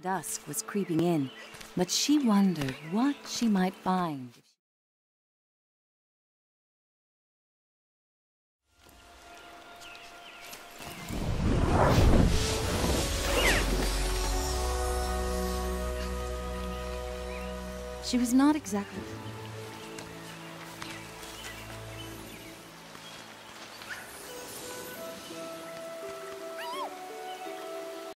Dusk was creeping in, but she wondered what she might find. She was not exactly...